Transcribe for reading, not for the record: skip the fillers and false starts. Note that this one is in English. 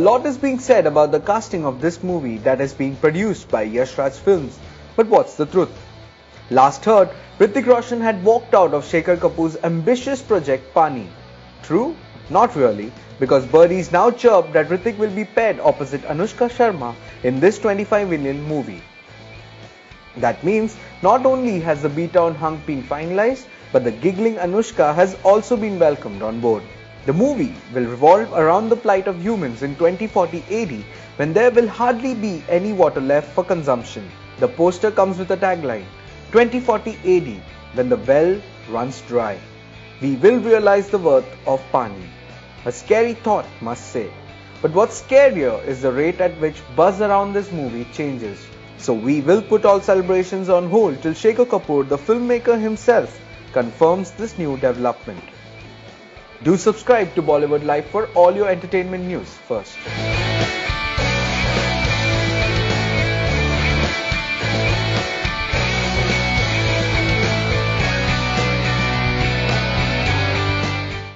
lot is being said about the casting of this movie that is being produced by Yash Raj Films, but what's the truth? Last heard, Hrithik Roshan had walked out of Shekhar Kapur's ambitious project Paani. True? Not really, because birdies now chirp that Hrithik will be paired opposite Anushka Sharma in this 25 million movie. That means not only has the beat-down hunk been finalized, but the giggling Anushka has also been welcomed on board. The movie will revolve around the plight of humans in 2040 AD when there will hardly be any water left for consumption. The poster comes with a tagline, 2040 AD, when the well runs dry. We will realize the worth of Paani. A scary thought, must say. But what's scarier is the rate at which buzz around this movie changes. So we will put all celebrations on hold till Shekhar Kapur, the filmmaker himself, confirms this new development. Do subscribe to Bollywood Life for all your entertainment news first.